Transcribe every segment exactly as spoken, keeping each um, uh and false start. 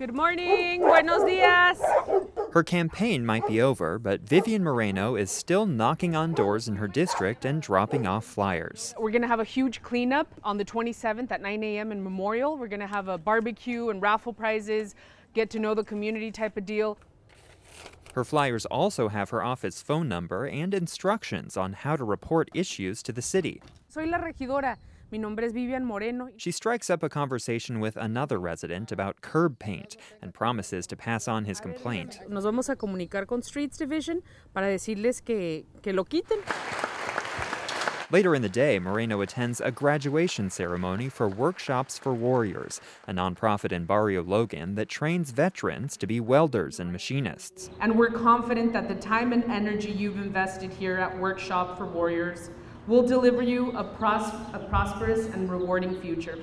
Good morning, buenos dias. Her campaign might be over, but Vivian Moreno is still knocking on doors in her district and dropping off flyers. We're gonna have a huge cleanup on the twenty-seventh at nine a m in Memorial. We're gonna have a barbecue and raffle prizes, get to know the community type of deal. Her flyers also have her office phone number and instructions on how to report issues to the city. Soy la regidora. Mi nombre es Vivian Moreno. She strikes up a conversation with another resident about curb paint and promises to pass on his complaint. Nos vamos a comunicar con Streets Division para decirles que, que lo quiten. Later in the day, Moreno attends a graduation ceremony for Workshops for Warriors, a nonprofit in Barrio Logan that trains veterans to be welders and machinists. And we're confident that the time and energy you've invested here at Workshop for Warriors We'll deliver you a, pros a prosperous and rewarding future.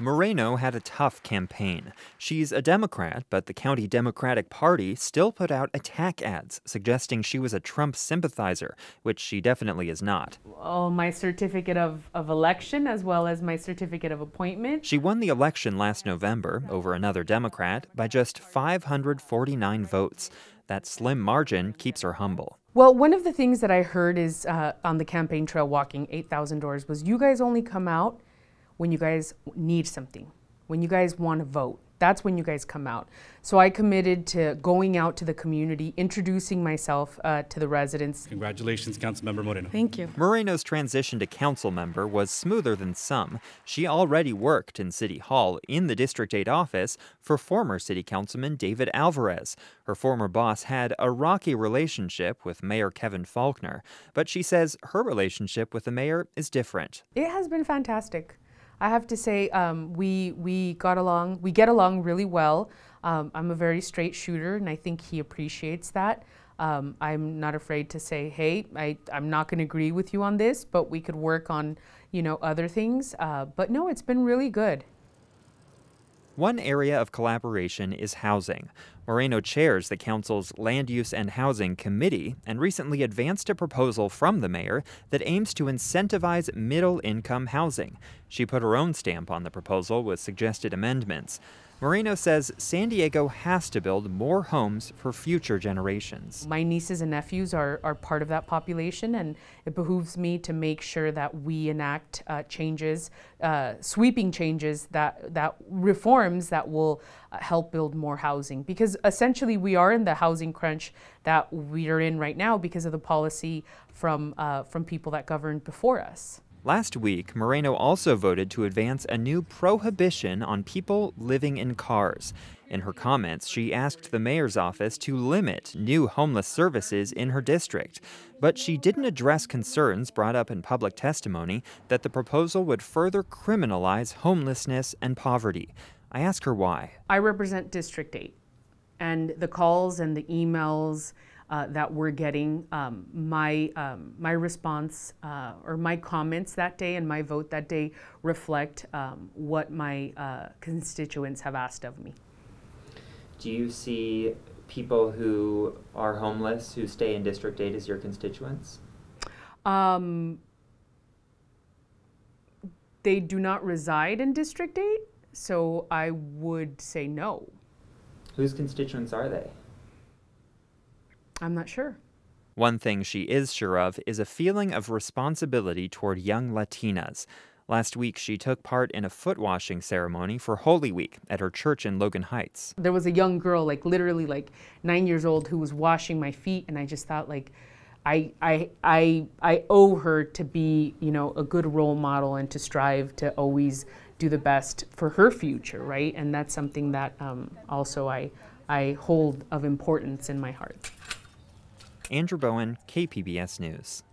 Moreno had a tough campaign. She's a Democrat, but the county Democratic Party still put out attack ads suggesting she was a Trump sympathizer, which she definitely is not. Oh, my certificate of, of election as well as my certificate of appointment. She won the election last November over another Democrat by just five hundred forty-nine votes. That slim margin keeps her humble. Well, one of the things that I heard is uh, on the campaign trail walking eight thousand doors was you guys only come out when you guys need something, when you guys want to vote. That's when you guys come out. So I committed to going out to the community, introducing myself uh, to the residents. Congratulations, Councilmember Moreno. Thank you. Moreno's transition to council member was smoother than some. She already worked in City Hall in the District eight office for former City Councilman David Alvarez. Her former boss had a rocky relationship with Mayor Kevin Faulkner, but she says her relationship with the mayor is different. It has been fantastic. I have to say, um, we we got along. We get along really well. Um, I'm a very straight shooter, and I think he appreciates that. Um, I'm not afraid to say, hey, I, I'm not going to agree with you on this, but we could work on, you know, other things. Uh, but no, it's been really good. One area of collaboration is housing. Moreno chairs the council's Land Use and Housing Committee and recently advanced a proposal from the mayor that aims to incentivize middle-income housing. She put her own stamp on the proposal with suggested amendments. Moreno says San Diego has to build more homes for future generations. My nieces and nephews are, are part of that population, and it behooves me to make sure that we enact uh, changes, uh, sweeping changes, that, that reforms that will uh, help build more housing. Because essentially we are in the housing crunch that we are in right now because of the policy from, uh, from people that governed before us. Last week, Moreno also voted to advance a new prohibition on people living in cars. In her comments, she asked the mayor's office to limit new homeless services in her district. But she didn't address concerns brought up in public testimony that the proposal would further criminalize homelessness and poverty. I asked her why. I represent District eight, and the calls and the emails Uh, that we're getting, um, my, um, my response uh, or my comments that day and my vote that day reflect um, what my uh, constituents have asked of me. Do you see people who are homeless who stay in District eight as your constituents? Um, they do not reside in District eight, so I would say no. Whose constituents are they? I'm not sure. One thing she is sure of is a feeling of responsibility toward young Latinas. Last week, she took part in a foot washing ceremony for Holy Week at her church in Logan Heights. There was a young girl, like literally like nine years old, who was washing my feet, and I just thought, like, I, I, I, I owe her to be, you know, a good role model and to strive to always do the best for her future, right? And that's something that um, also I, I hold of importance in my heart. Andrew Bowen, K P B S News.